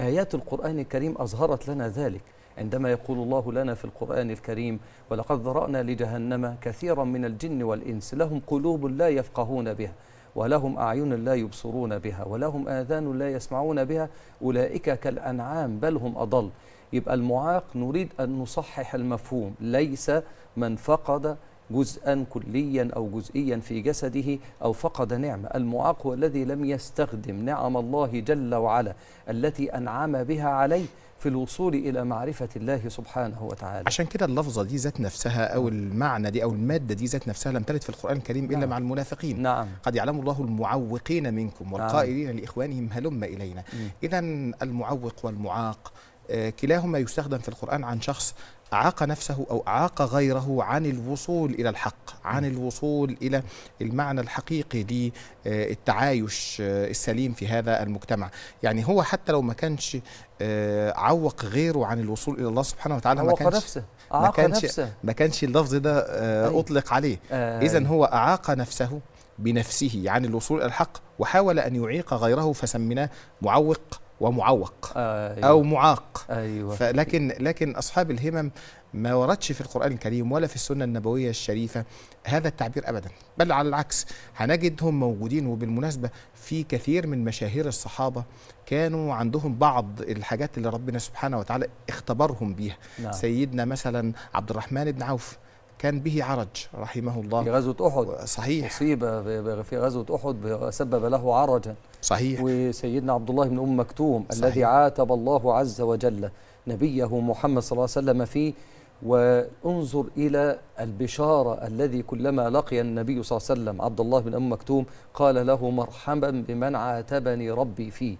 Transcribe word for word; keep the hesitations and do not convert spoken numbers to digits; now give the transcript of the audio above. آيات القرآن الكريم أظهرت لنا ذلك، عندما يقول الله لنا في القرآن الكريم: ولقد ذرأنا لجهنم كثيرا من الجن والإنس لهم قلوب لا يفقهون بها ولهم أعين لا يبصرون بها ولهم آذان لا يسمعون بها أولئك كالأنعام بل هم أضل. يبقى المعاق نريد أن نصحح المفهوم، ليس من فقد جزءا كليا أو جزئيا في جسده أو فقد نعمة. المعاق هو الذي لم يستخدم نعم الله جل وعلا التي أنعم بها عليه في الوصول إلى معرفة الله سبحانه وتعالى. عشان كده اللفظة دي ذات نفسها أو المعنى دي أو المادة دي ذات نفسها لم ترد في القرآن الكريم إلا نعم. مع المنافقين. نعم. قد يعلم الله المعوقين منكم والقائلين نعم. لإخوانهم هلم إلينا. إذا المعوق والمعاق كلاهما يستخدم في القرآن عن شخص أعاق نفسه أو أعاق غيره عن الوصول إلى الحق، عن الوصول إلى المعنى الحقيقي للتعايش السليم في هذا المجتمع. يعني هو حتى لو ما كانش عوق غيره عن الوصول إلى الله سبحانه وتعالى، ما كانش نفسه. ما كانش نفسه. ما كانش اللفظ ده أطلق عليه. إذن هو أعاق نفسه بنفسه عن الوصول إلى الحق وحاول أن يعيق غيره، فسميناه معوق ومعوق أيوة. أو معاق أيوة. لكن لكن أصحاب الهمم ما وردش في القرآن الكريم ولا في السنة النبوية الشريفة هذا التعبير أبدا، بل على العكس هنجدهم موجودين. وبالمناسبة في كثير من مشاهير الصحابة كانوا عندهم بعض الحاجات اللي ربنا سبحانه وتعالى اختبرهم بيها. نعم. سيدنا مثلا عبد الرحمن بن عوف كان به عرج رحمه الله في غزوة أحد. صحيح. أصيب في غزوة أحد سبب له عرجا. صحيح. وسيدنا عبد الله بن أم مكتوم صحيح. الذي عاتب الله عز وجل نبيه محمد صلى الله عليه وسلم فيه. وانظر إلى البشارة الذي كلما لقي النبي صلى الله عليه وسلم عبد الله بن أم مكتوم قال له: مرحبا بمن عاتبني ربي فيه.